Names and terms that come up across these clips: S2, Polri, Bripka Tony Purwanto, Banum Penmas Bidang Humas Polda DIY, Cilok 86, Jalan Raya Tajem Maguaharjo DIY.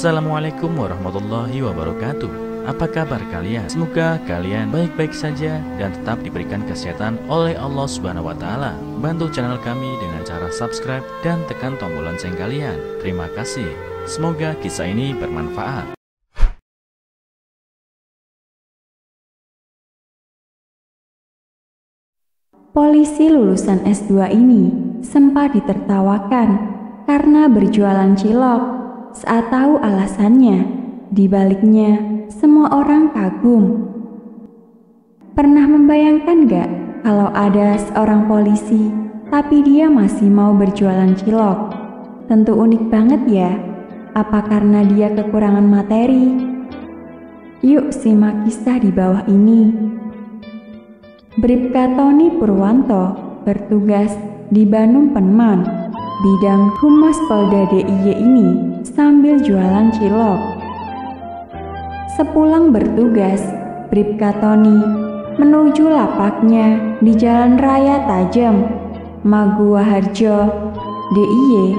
Assalamualaikum warahmatullahi wabarakatuh. Apa kabar kalian? Semoga kalian baik-baik saja dan tetap diberikan kesehatan oleh Allah Subhanahu wa Ta'ala. Bantu channel kami dengan cara subscribe dan tekan tombol lonceng kalian. Terima kasih. Semoga kisah ini bermanfaat. Polisi lulusan S2 ini sempat ditertawakan karena berjualan cilok. Saat tahu alasannya, di baliknya semua orang kagum. Pernah membayangkan gak kalau ada seorang polisi tapi dia masih mau berjualan cilok? Tentu unik banget ya. Apa karena dia kekurangan materi? Yuk simak kisah di bawah ini. Bripka Tony Purwanto bertugas di Banum Penmas Bidang Humas Polda DIY ini sambil jualan cilok. Sepulang bertugas, Bripka Tony menuju lapaknya di Jalan Raya Tajem Maguaharjo DIY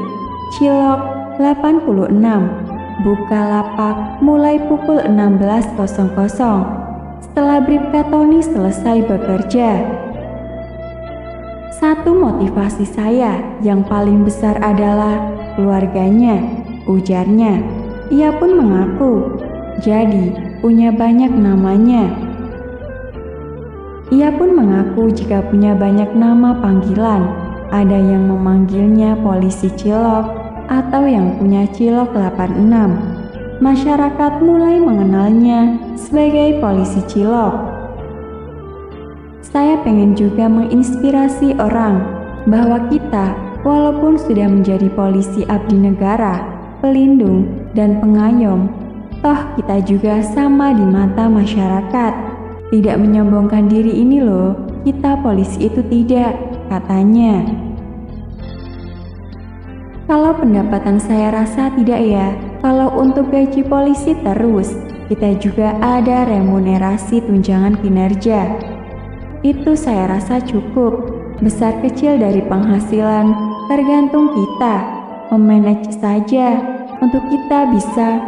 Cilok 86. Buka lapak mulai pukul 16.00 setelah Bripka Tony selesai bekerja. Satu motivasi saya yang paling besar adalah keluarganya, ujarnya. Ia pun mengaku, jadi punya banyak namanya. Ia pun mengaku jika punya banyak nama panggilan. Ada yang memanggilnya polisi cilok atau yang punya cilok 86. Masyarakat mulai mengenalnya sebagai polisi cilok. Saya pengen juga menginspirasi orang bahwa kita walaupun sudah menjadi polisi abdi negara, pelindung, dan pengayom, toh kita juga sama di mata masyarakat. Tidak menyombongkan diri ini loh, kita polisi itu tidak, katanya. Kalau pendapatan saya rasa tidak ya, kalau untuk gaji polisi terus, kita juga ada remunerasi tunjangan kinerja. Itu saya rasa cukup, besar kecil dari penghasilan tergantung kita, memanage saja untuk kita bisa.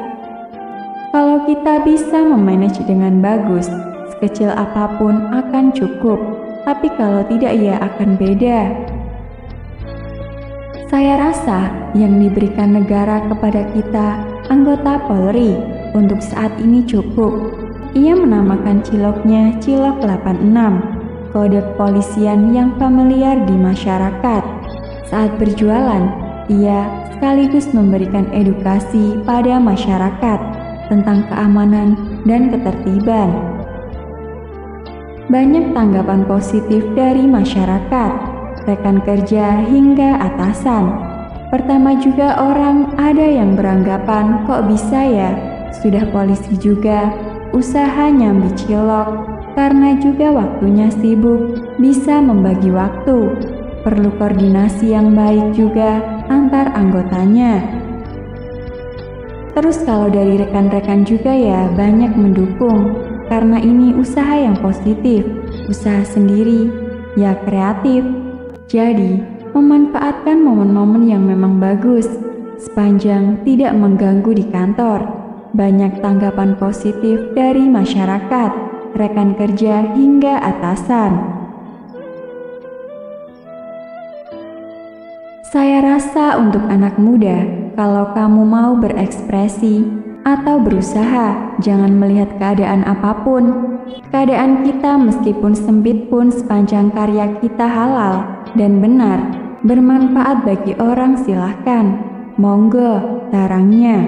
Kalau kita bisa memanage dengan bagus, sekecil apapun akan cukup, tapi kalau tidak ya akan beda. Saya rasa yang diberikan negara kepada kita, anggota Polri, untuk saat ini cukup. Ia menamakan ciloknya Cilok 86. Kode kepolisian yang familiar di masyarakat. Saat berjualan, ia sekaligus memberikan edukasi pada masyarakat tentang keamanan dan ketertiban. Banyak tanggapan positif dari masyarakat, rekan kerja hingga atasan. Pertama juga orang ada yang beranggapan kok bisa ya, sudah polisi juga, usaha nyambi cilok. Karena juga waktunya sibuk, bisa membagi waktu. Perlu koordinasi yang baik juga antar anggotanya. Terus kalau dari rekan-rekan juga ya banyak mendukung. Karena ini usaha yang positif, usaha sendiri, ya kreatif. Jadi, memanfaatkan momen-momen yang memang bagus, sepanjang tidak mengganggu di kantor. Banyak tanggapan positif dari masyarakat, rekan kerja hingga atasan. Saya rasa untuk anak muda, kalau kamu mau berekspresi atau berusaha, jangan melihat keadaan apapun. Keadaan kita meskipun sempit pun sepanjang karya kita halal dan benar, bermanfaat bagi orang silahkan, monggo tarangnya.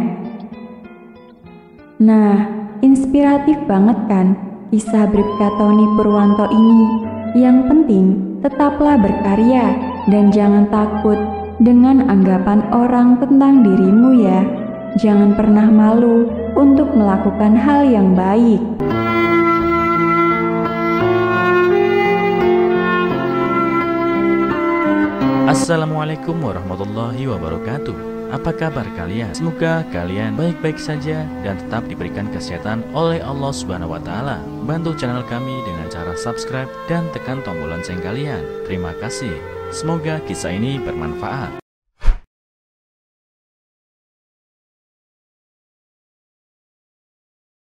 Nah, inspiratif banget kan? Kisah Bripka Tony Purwanto ini, yang penting tetaplah berkarya dan jangan takut dengan anggapan orang tentang dirimu ya. Jangan pernah malu untuk melakukan hal yang baik. Assalamualaikum warahmatullahi wabarakatuh. Apa kabar kalian? Semoga kalian baik-baik saja dan tetap diberikan kesehatan oleh Allah Subhanahu wa Ta'ala. Bantu channel kami dengan cara subscribe dan tekan tombol lonceng kalian. Terima kasih. Semoga kisah ini bermanfaat.